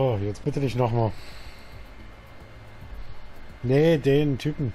So, jetzt bitte nicht nochmal. Nee, den Typen.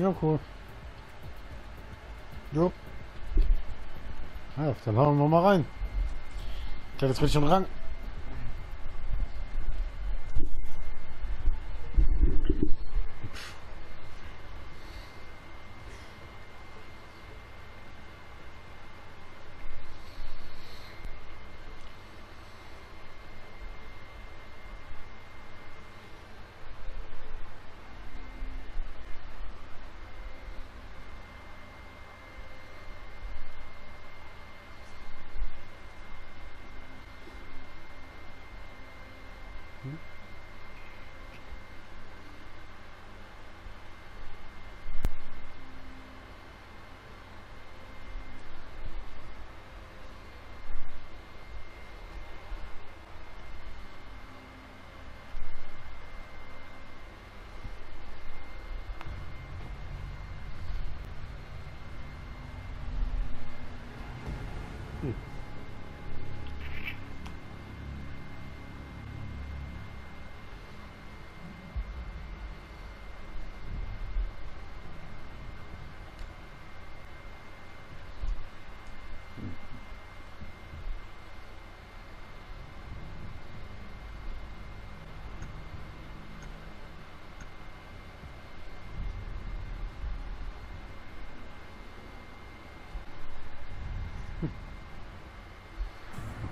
Ja, cool. Jo. Ja, dann hauen wir mal rein. Ich hab jetzt richtig einen Rang.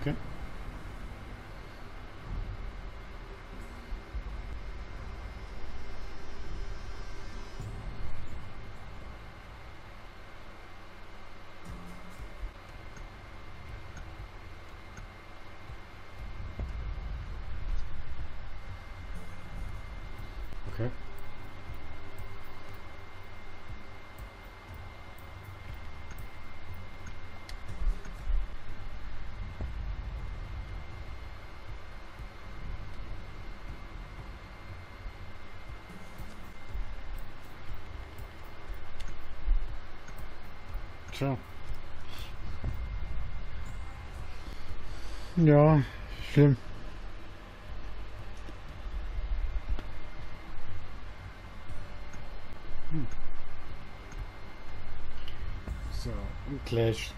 Okay. Tja. Ja, schlimm. Clash.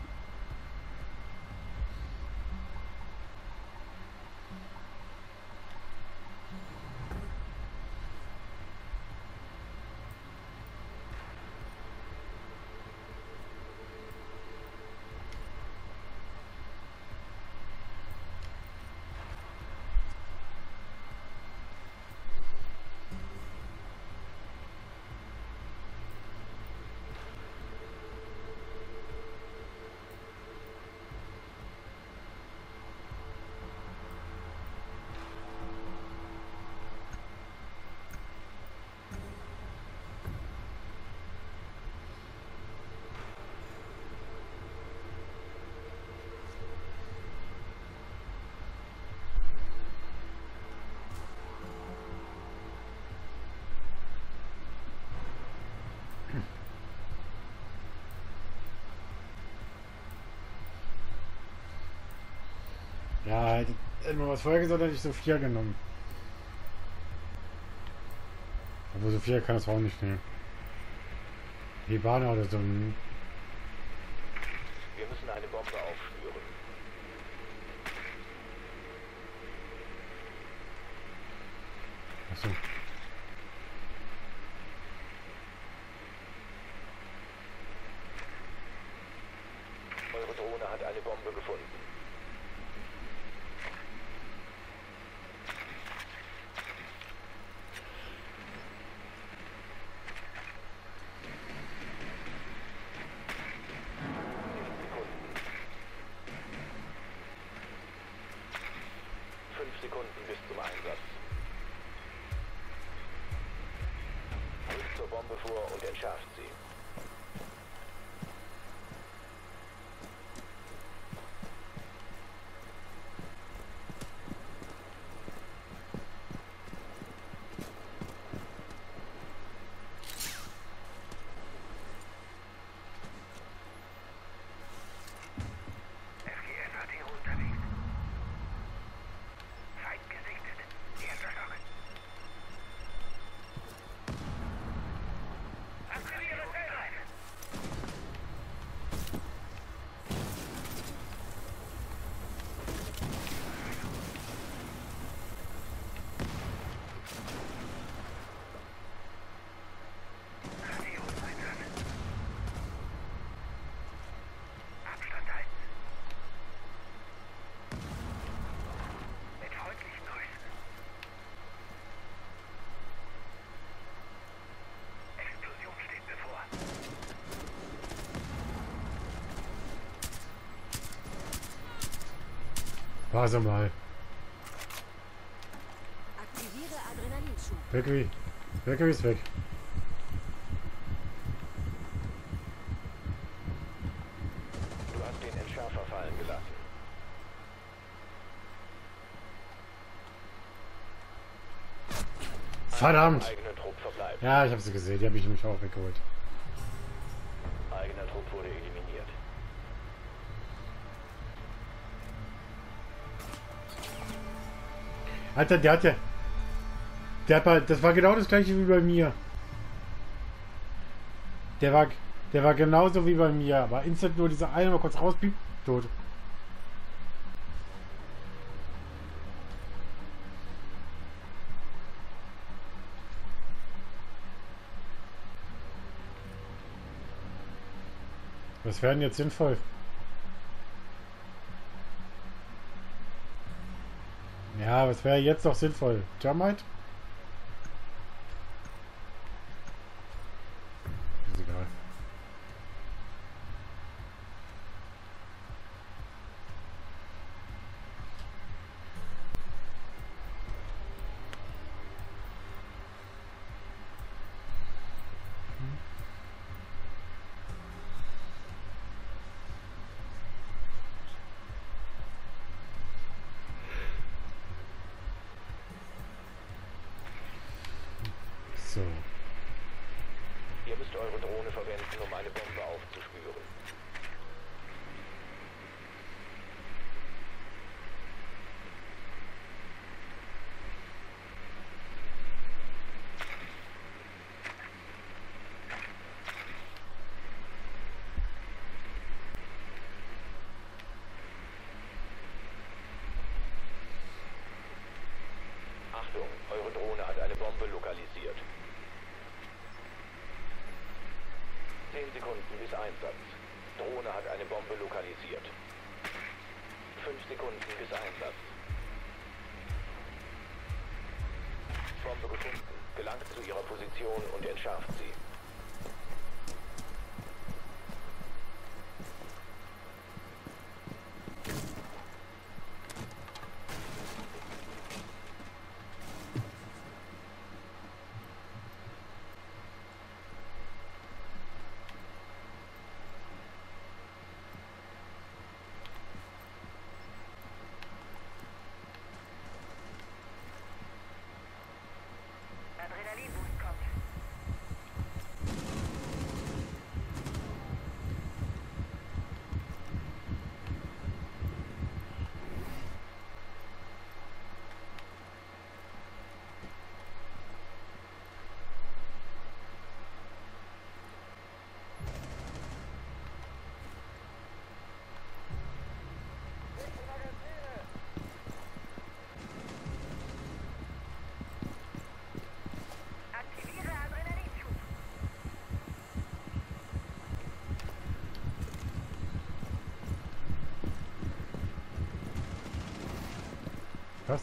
Ja, Hätten wir was vorher gesagt, hätte ich Sophia genommen. Aber Sophia kann das auch nicht nehmen. Die Bahn oder so. Wir müssen eine Bombe aufspüren. Achso. Eure Drohne hat eine Bombe gefunden. Und entschärft sie. Warte mal. Aktiviere Adrenalinschub. Wirklich. Wirklich ist weg. Du hast den Entschärfer fallen gelassen. Verdammt! Ja, ich habe sie gesehen. Die habe ich nämlich auch weggeholt. Eigener Trupp wurde eliminiert. Alter, das war genau das gleiche wie bei mir. Der war genauso wie bei mir, aber instant nur dieser eine mal kurz rauspiept, tot. Was wäre denn jetzt sinnvoll? Ja, was wäre jetzt noch sinnvoll? Termite? Ist egal. Ihr müsst eure Drohne verwenden, um eine Bombe aufzuspüren. Achtung, eure Drohne hat eine Bombe lokalisiert. 10 Sekunden bis Einsatz. Drohne hat eine Bombe lokalisiert. 5 Sekunden bis Einsatz. Bombe gefunden. Gelangt zu ihrer Position und entschärft sie. Krass.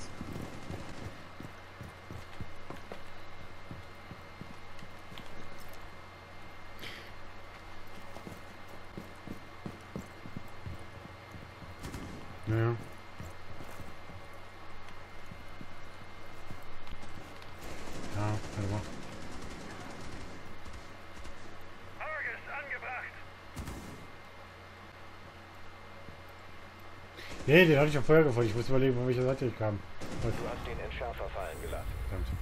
Ja. Ja, selber. Argus angebracht. Nee, den hatte ich am Feuer gefunden. Ich muss überlegen, wo ich das hatte. Ich kam. Du hast den Entschärfer fallen gelassen. Verdammt.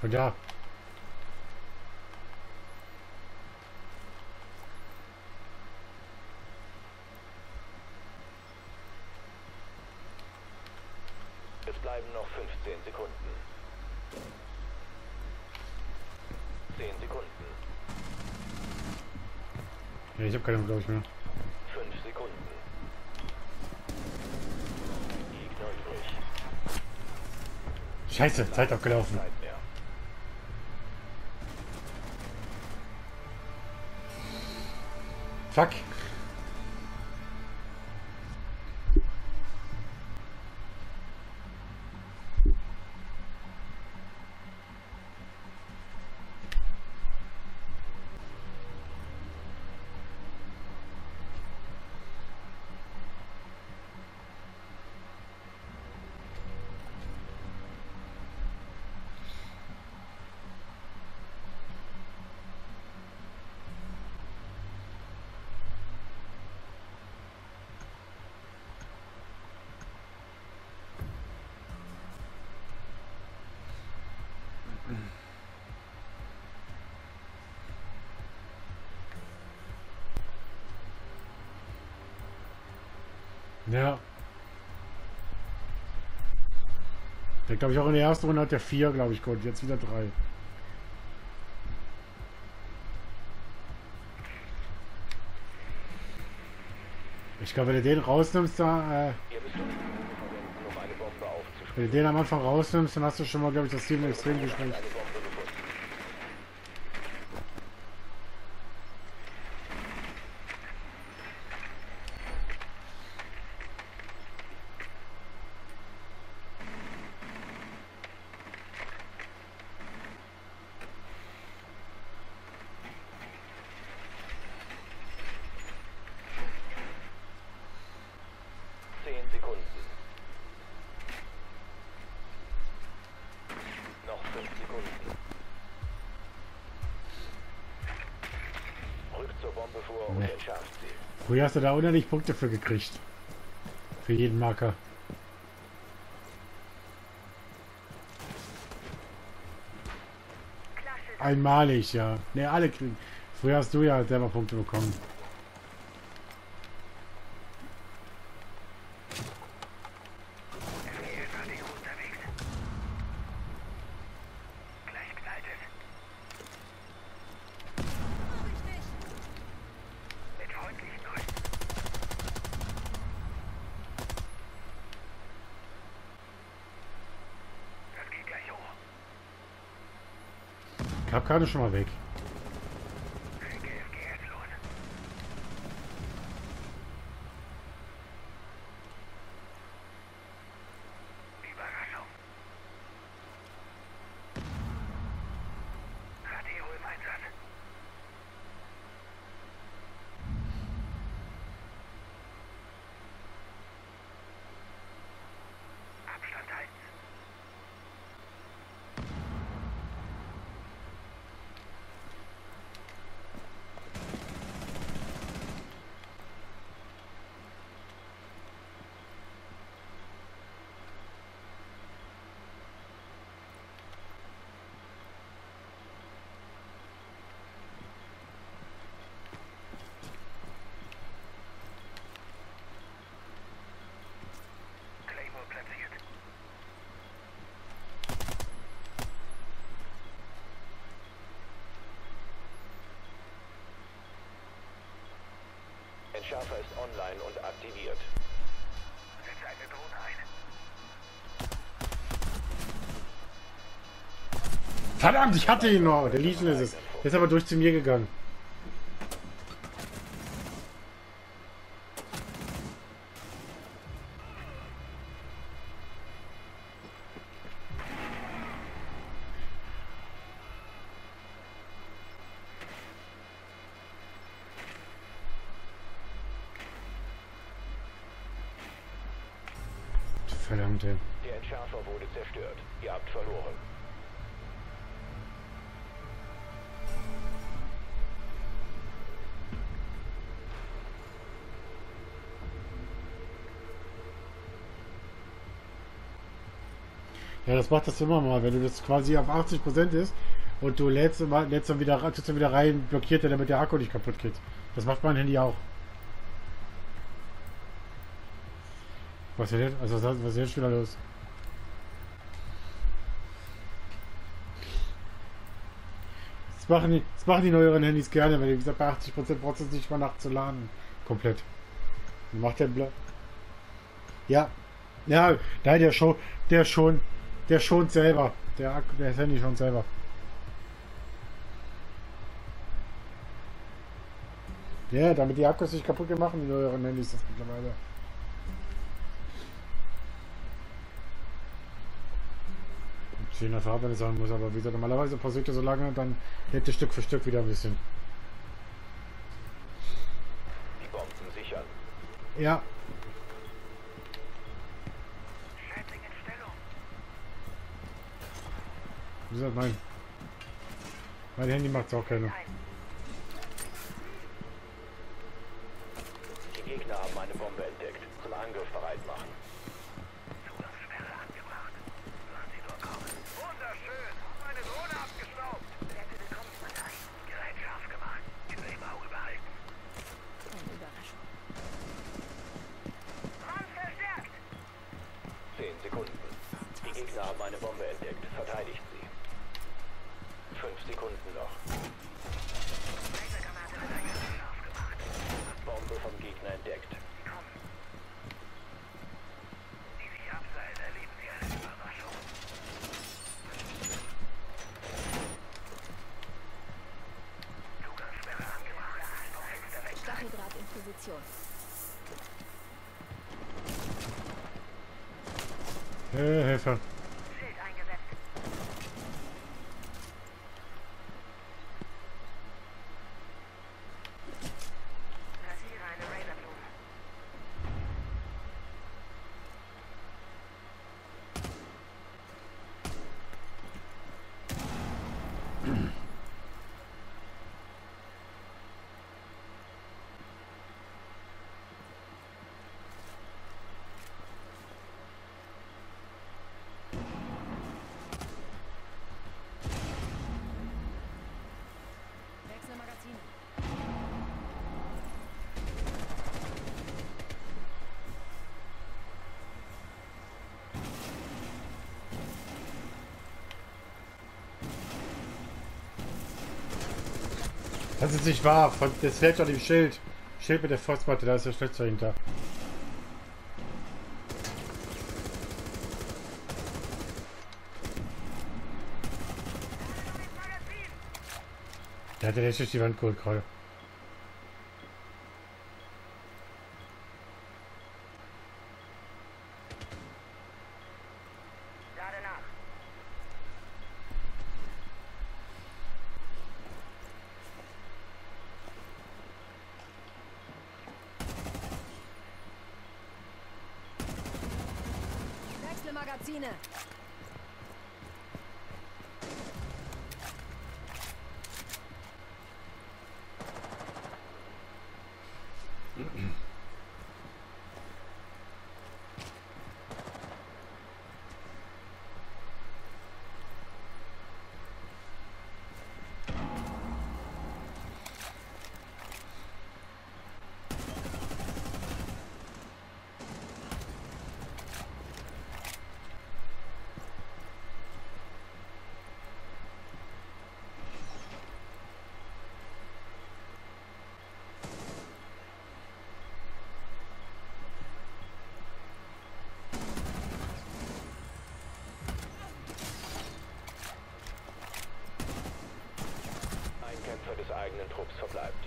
Von da. Es bleiben noch 15 Sekunden. 10 Sekunden. Ja, ich habe keine, glaube ich, mehr. 5 Sekunden. Gegner übrig. Scheiße, Zeit abgelaufen. Fuck. Ja. Der, glaube ich, auch in der ersten Runde hat der 4, glaube ich, geholt. Jetzt wieder 3. Ich glaube, wenn du den rausnimmst, da... wenn du den am Anfang rausnimmst, dann hast du schon mal, glaube ich, das Team extrem geschwächt. Früher hast du da unendlich Punkte für gekriegt. Für jeden Marker. Einmalig, ja. Ne, alle kriegen. Früher hast du ja selber Punkte bekommen. Ich hab gerade schon mal weg. Entschärfer ist online und aktiviert. Setze eine Drohne ein. Verdammt, ich hatte ihn noch. Der Legion ist es. Der ist aber durch zu mir gegangen. Verdammte. Der Entschärfer wurde zerstört. Ihr habt verloren. Ja, das macht das immer mal, wenn du das quasi auf 80% ist und du lädst dann wieder rein, blockiert er, damit der Akku nicht kaputt geht. Das macht mein Handy auch. Was ist denn? Also was ist jetzt wieder los? Das machen die neueren Handys gerne, weil wie gesagt bei 80% braucht es nicht mal nachzuladen. Komplett. Dann macht der Block. Ja. Ja, nein, der schont selber. Der Handy schon selber. Ja, damit die Akkus nicht kaputt gemacht werden, die neueren Handys das mittlerweile. In der Farbe sein muss, aber wie gesagt, normalerweise passiert das so lange und dann hält es Stück für Stück wieder ein bisschen. Die Bomben sichern. Ja. Schädling in Stellung. Wie gesagt, mein Handy macht es auch keine. Die Gegner haben eine Bombe entdeckt. Zum Angriff bereit machen. Eine Bombe entdeckt. Verteidigt sie. 5 Sekunden noch. Bombe vom Gegner entdeckt. Die sich abseilen, erleben sie eine Überraschung. Zugangssperre angebracht. Stacheldraht in Position. Hilfe. Das ist nicht wahr, das fällt an dem Schild. Schild mit der Frostmatte, da ist der Schlitz dahinter. Da hat er jetzt die Wand geholt gerade. Magazine. des eigenen Trupps verbleibt.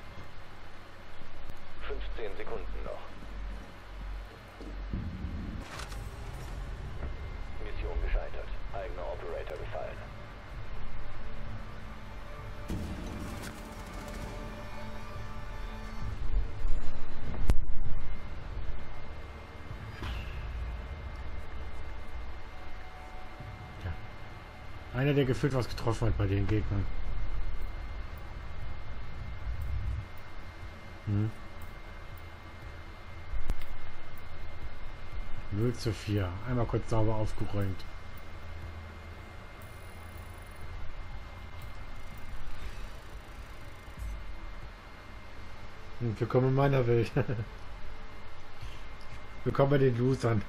15 Sekunden noch. Mission gescheitert. Eigener Operator gefallen. Einer, der gefühlt was getroffen hat bei den Gegnern. Hm. 0:4. Einmal kurz sauber aufgeräumt. Und wir kommen in meiner Welt. Wir kommen bei den Losern.